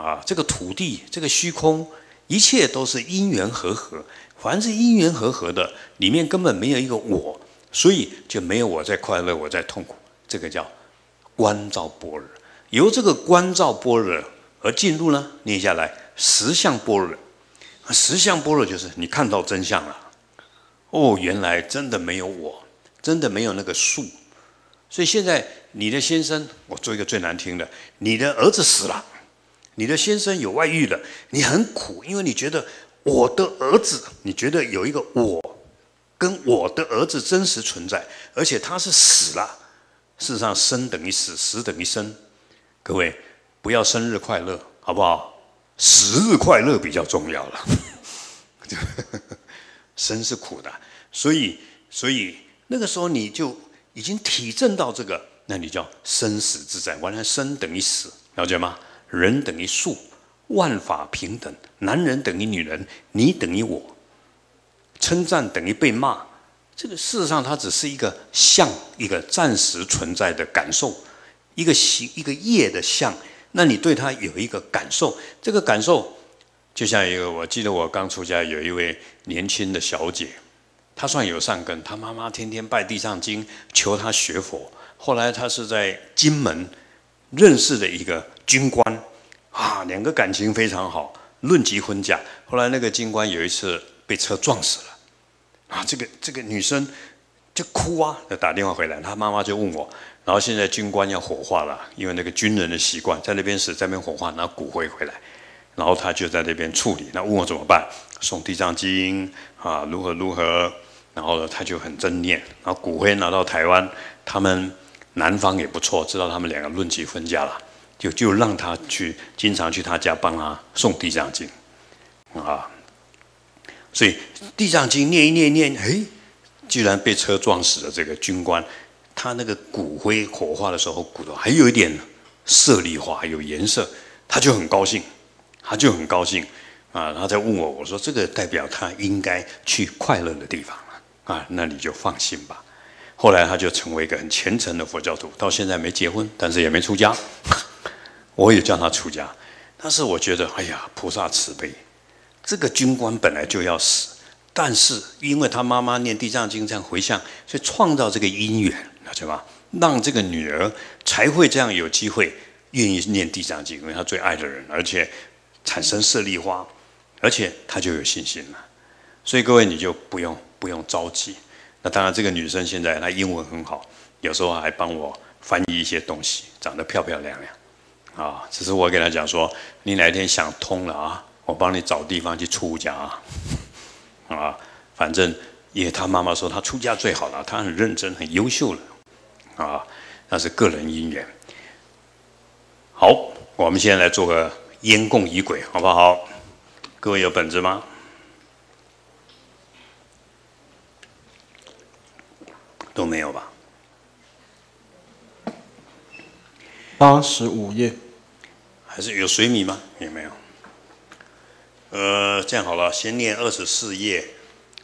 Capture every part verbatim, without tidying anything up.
啊，这个土地，这个虚空，一切都是因缘和合。凡是因缘和合的，里面根本没有一个我，所以就没有我在快乐，我在痛苦。这个叫观照般若。由这个观照般若而进入呢，念下来实相般若。实相般若就是你看到真相了。哦，原来真的没有我，真的没有那个树。所以现在你的先生，我做一个最难听的，你的儿子死了。你的先生有外遇了，你很苦，因为你觉得我的儿子，你觉得有一个我跟我的儿子真实存在，而且他是死了。事实上，生等于死，死等于生。各位不要生日快乐，好不好？死日快乐比较重要了。生是苦的，所以所以那个时候你就已经体证到这个，那你叫生死自在。完了，生等于死，了解吗？人等于树，万法平等。男人等于女人，你等于我。称赞等于被骂，这个事实上它只是一个相，一个暂时存在的感受，一个形，一个业的相。那你对它有一个感受，这个感受就像一个，我记得我刚出家有一位年轻的小姐，她算有善根，她妈妈天天拜地藏经，求她学佛。后来她是在金门认识的一个军官，啊，两个感情非常好，论及婚嫁。后来那个军官有一次被车撞死了，啊，这个这个女生就哭啊，就打电话回来，她妈妈就问我，然后现在军官要火化了，因为那个军人的习惯，在那边死，在那边火化，拿骨灰回来，然后她就在那边处理。那问我怎么办，送地藏经啊，如何如何，然后呢，她就很正念，然后骨灰拿到台湾，他们男方也不错，知道他们两个论及婚嫁了。就就让他去，经常去他家帮他送地藏经，啊，所以地藏经念一念念，哎，居然被车撞死了这个军官，他那个骨灰火化的时候，骨头还有一点色粒化，有颜色，他就很高兴，他就很高兴啊，他在问我，我说这个代表他应该去快乐的地方了啊，那你就放心吧。后来他就成为一个很虔诚的佛教徒，到现在没结婚，但是也没出家。我也叫他出家，但是我觉得，哎呀，菩萨慈悲，这个军官本来就要死，但是因为他妈妈念地藏经这样回向，所以创造这个因缘，了解吧？让这个女儿才会这样有机会愿意念地藏经，因为她最爱的人，而且产生舍利花，而且她就有信心了。所以各位你就不用不用着急。那当然，这个女生现在她英文很好，有时候还帮我翻译一些东西，长得漂漂亮亮。啊，只是我给他讲说，你哪一天想通了啊，我帮你找地方去出家啊。啊，反正也他妈妈说他出家最好了，他很认真，很优秀了。啊，那是个人因缘。好，我们现在来做个烟供仪轨，好不好？各位有本子吗？都没有吧？八十五页。还是有水米吗？也没有。呃，这样好了，先念二十四页。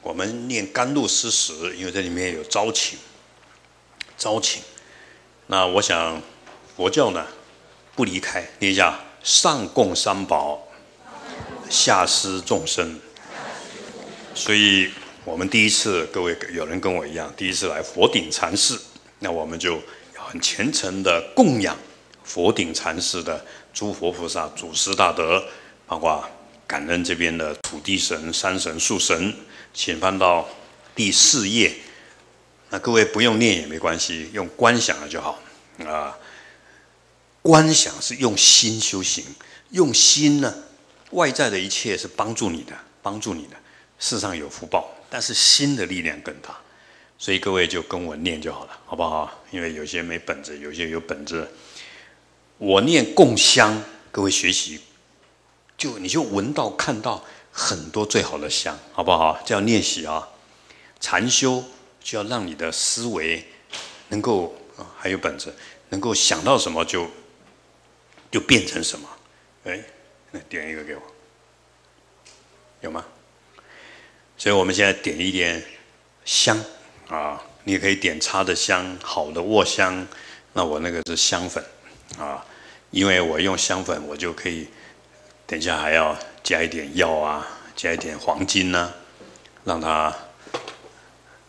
我们念甘露施食，因为这里面有招请，招请。那我想佛教呢不离开，念一下：上供三宝，下施众生。所以我们第一次，各位有人跟我一样，第一次来佛顶禅寺，那我们就很虔诚的供养佛顶禅寺的诸佛菩萨、祖师大德，包括感恩这边的土地神、山神、树神，请翻到第四页。那各位不用念也没关系，用观想了就好啊、呃。观想是用心修行，用心呢，外在的一切是帮助你的，帮助你的，世上有福报，但是心的力量更大。所以各位就跟我念就好了，好不好？因为有些没本子，有些有本子。我念供香，各位学习，就你就闻到看到很多最好的香，好不好？这样练习啊，禅修就要让你的思维能够、哦、还有本子能够想到什么就就变成什么。哎，那点一个给我，有吗？所以我们现在点一点香。啊，你也可以点插的香，好的卧香。那我那个是香粉，啊，因为我用香粉，我就可以等一下还要加一点药啊，加一点黄金啊，让它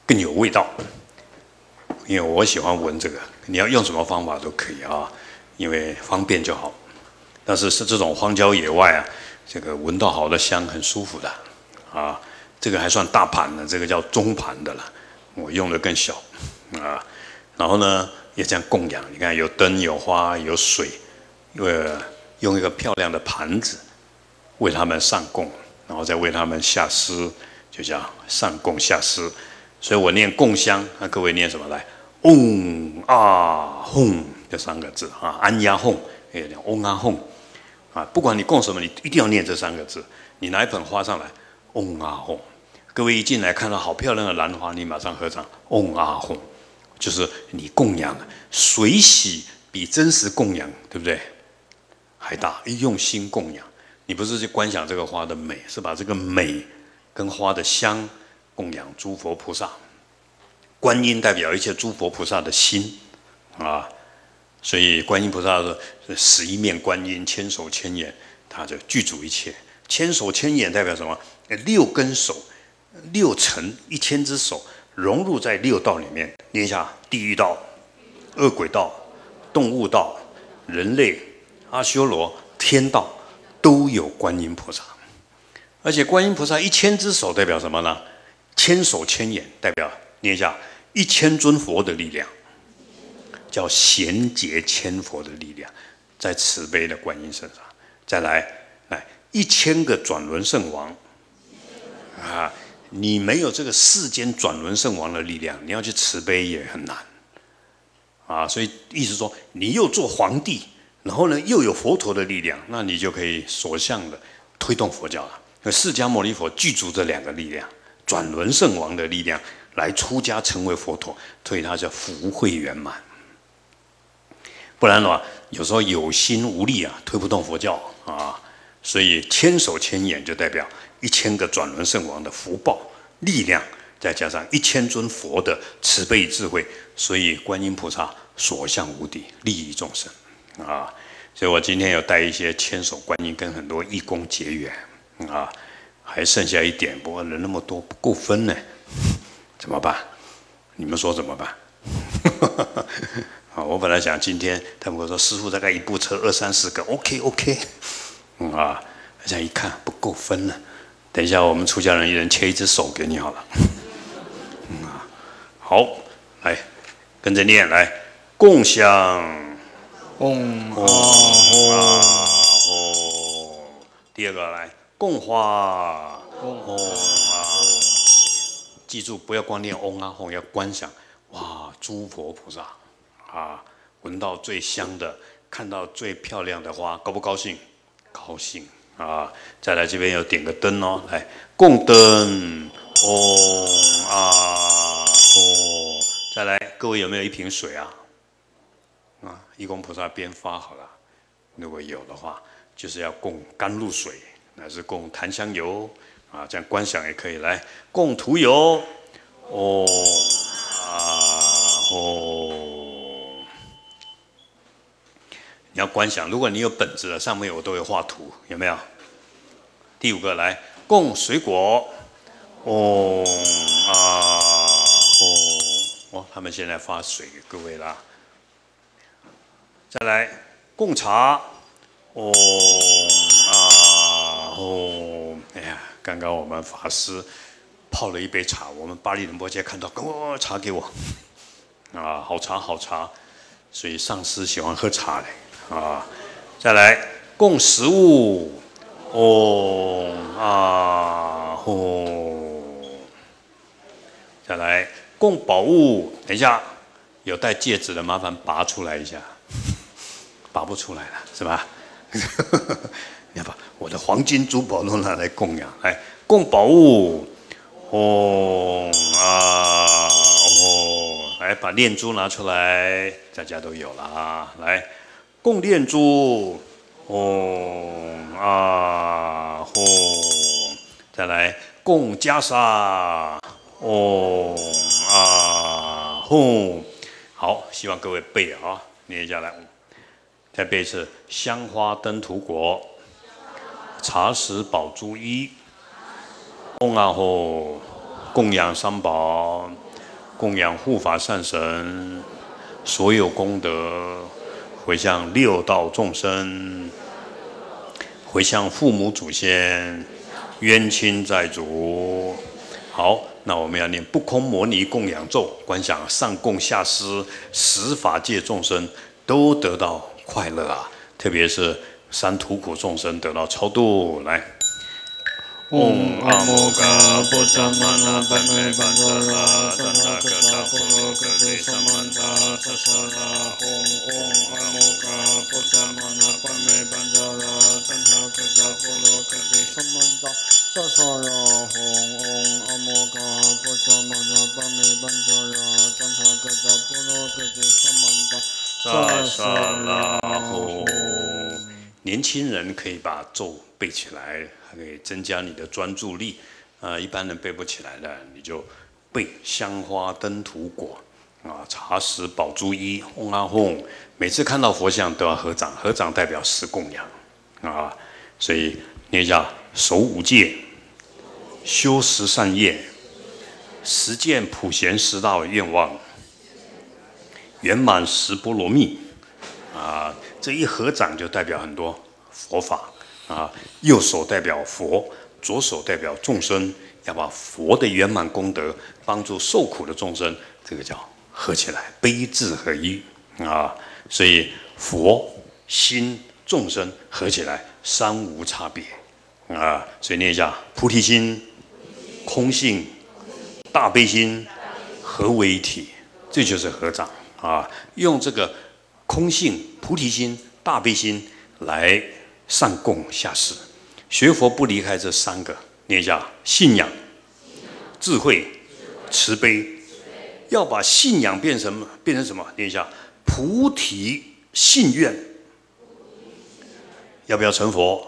更有味道。因为我喜欢闻这个，你要用什么方法都可以啊，因为方便就好。但是是这种荒郊野外啊，这个闻到好的香很舒服的啊。这个还算大盘的，这个叫中盘的了。我用的更小啊。然后呢，也这样供养。你看，有灯，有花，有水，呃，用一个漂亮的盘子为他们上供，然后再为他们下施，就叫上供下施。所以我念供香，那、啊、各位念什么来？嗡啊吽这三个字啊，安呀吽，哎，嗡啊吽啊，不管你供什么，你一定要念这三个字。你拿一盆花上来，嗡啊吽。各位一进来看到好漂亮的兰花，你马上合掌，嗡啊吽。就是你供养随喜比真实供养，对不对？还大，一用心供养。你不是去观想这个花的美，是把这个美跟花的香供养诸佛菩萨。观音代表一切诸佛菩萨的心啊，所以观音菩萨说十一面观音，千手千眼，他就具足一切。千手千眼代表什么？六根手，六尘，一千只手。融入在六道里面，念一下：地狱道、恶鬼道、动物道、人类、阿修罗、天道，都有观音菩萨。而且观音菩萨一千只手代表什么呢？千手千眼代表，念一下：一千尊佛的力量，叫贤劫千佛的力量，在慈悲的观音身上。再来，来一千个转轮圣王，啊。你没有这个世间转轮圣王的力量，你要去慈悲也很难啊。所以意思说，你又做皇帝，然后呢又有佛陀的力量，那你就可以所向的推动佛教了。释迦牟尼佛具足这两个力量，转轮圣王的力量来出家成为佛陀，所以他叫福慧圆满。不然的话，有时候有心无力啊，推不动佛教啊。所以千手千眼就代表一千个转轮圣王的福报力量，再加上一千尊佛的慈悲智慧，所以观音菩萨所向无敌，利益众生啊！所以我今天有带一些千手观音跟很多义工结缘啊，还剩下一点，不过人那么多不够分呢，怎么办？你们说怎么办？啊，我本来想今天他们说师父大概一部车二三十个 ，OK OK。嗯啊，大家一看不够分了，等一下我们出家人一人切一只手给你好了。嗯啊，好，来跟着念来，供香，嗡啊吽。第二个来供花，嗡啊。记住不要光念嗡啊吽，要观想哇，诸佛菩萨啊，闻到最香的，看到最漂亮的花，高不高兴？高兴啊！再来这边有点个灯哦，来供灯，嗡啊吽。再来，各位有没有一瓶水啊？啊，义工菩萨编发好了，如果有的话，就是要供甘露水，乃至供檀香油啊，这样观想也可以。来供涂油，嗡啊吽。你要观想，如果你有本子了，上面我都会画图，有没有？第五个来供水果，嗡啊吽。哦，他们现在发水给各位啦。再来供茶，嗡啊吽。哎呀，刚刚我们法师泡了一杯茶，我们巴力仁波切看到，哦，茶给我，啊，好茶好茶，所以上师喜欢喝茶嘞。啊，再来供食物，嗡啊吽。再来供宝物，等一下有戴戒指的麻烦拔出来一下，拔不出来了是吧？你要把我的黄金珠宝都拿来供养，来供宝物，嗡啊吽。来把念珠拿出来，大家都有了啊，来。供念珠，嗡啊吽。再来供袈裟，嗡啊吽。好，希望各位背啊，念下来。再背一次：香花灯涂果，茶食宝珠一，供啊吼，供养三宝，供养护法善神，所有功德回向六道众生，回向父母祖先、冤亲债主。好，那我们要念不空摩尼供养咒，观想上供下施，十法界众生都得到快乐啊！特别是三途苦众生得到超度。来，嗡阿摩嘎布达玛那班美班达拉达那格达婆罗格帝萨曼达萨沙拉吽嗡阿摩嘎布达玛那班美班达拉达那格达婆罗格帝萨曼达萨沙拉吽嗡阿摩嘎布达玛那班美班达拉达那格达婆罗格帝萨曼达。萨沙拉吽，年轻人可以把咒背起来，还可以增加你的专注力。啊、呃，一般人背不起来的，你就背香花灯土果啊，茶食宝珠衣，嗡啊吽。每次看到佛像都要合掌，合掌代表十供养啊。所以念一下：守五戒，修十善业，实践普贤十大愿望。圆满十波罗蜜，啊，这一合掌就代表很多佛法啊。右手代表佛，左手代表众生，要把佛的圆满功德帮助受苦的众生，这个叫合起来，悲智合一啊。所以佛、心、众生合起来，三无差别啊。所以念一下：菩提心、空性、大悲心合为一体，这就是合掌。啊，用这个空性、菩提心、大悲心来上供下施，学佛不离开这三个。念一下：信仰、智慧、慈悲。要把信仰变成变成什么？念一下：菩提信愿。要不要成佛？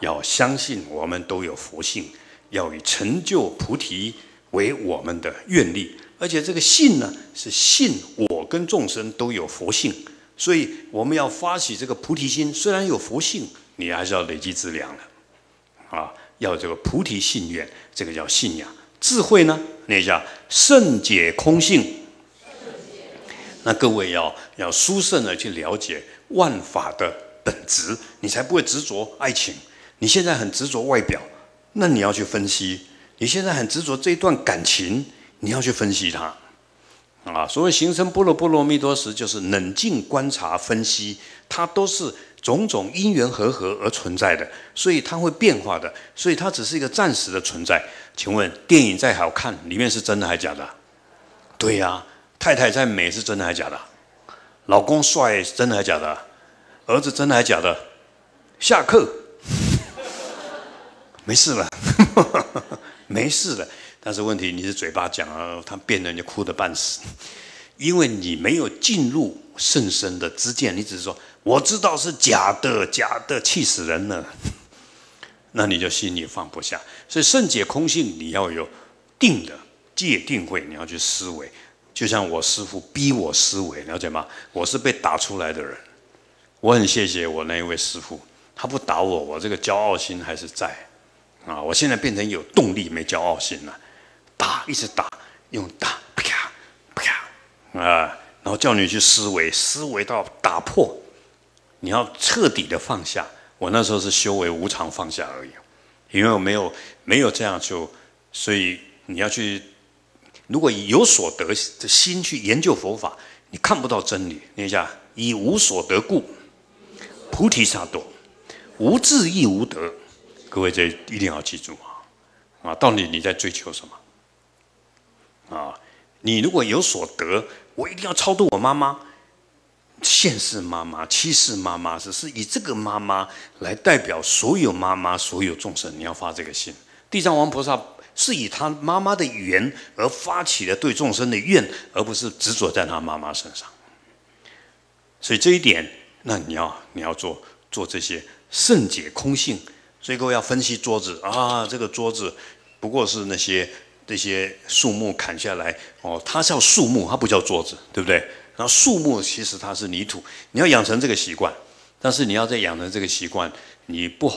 要相信我们都有佛性，要以成就菩提为我们的愿力。而且这个信呢，是信我跟众生都有佛性，所以我们要发起这个菩提心。虽然有佛性，你还是要累积资粮的，啊，要这个菩提信愿，这个叫信仰。智慧呢，念一下圣解空性。那各位要要殊胜的去了解万法的本质，你才不会执着爱情。你现在很执着外表，那你要去分析；你现在很执着这一段感情。你要去分析它，啊，所谓行深般若波罗蜜多时，就是冷静观察分析，它都是种种因缘和合而存在的，所以它会变化的，所以它只是一个暂时的存在。请问电影再好看，里面是真的还假的？对呀、啊，太太再美是真的还假的？老公帅是真的还假的？儿子真的还假的？下课，没事了，没事了。但是问题，你是嘴巴讲啊，他变了你就哭得半死，因为你没有进入甚深的知见，你只是说我知道是假的，假的，气死人了，那你就心里放不下。所以圣解空性，你要有定的戒定慧，你要去思维。就像我师父逼我思维，了解吗？我是被打出来的人，我很谢谢我那一位师父，他不打我，我这个骄傲心还是在啊，我现在变成有动力，没骄傲心了。打，一直打，用打，啪啪啊、呃！然后叫你去思维，思维到打破，你要彻底的放下。我那时候是修为无常放下而已，因为我没有没有这样就，所以你要去，如果以有所得的心去研究佛法，你看不到真理。念一下：以无所得故，菩提萨埵，无智亦无得。各位这一定要记住啊！啊，到底你在追求什么？啊，你如果有所得，我一定要超度我妈妈，现世妈妈、七世妈妈，是是以这个妈妈来代表所有妈妈、所有众生。你要发这个心。地藏王菩萨是以他妈妈的缘而发起了对众生的愿，而不是执着在他妈妈身上。所以这一点，那你要你要做做这些圣解空性。所以各位要分析桌子啊，这个桌子不过是那些。这些树木砍下来，哦，它叫树木，它不叫桌子，对不对？然后树木其实它是泥土，你要养成这个习惯，但是你要再养成这个习惯，你不好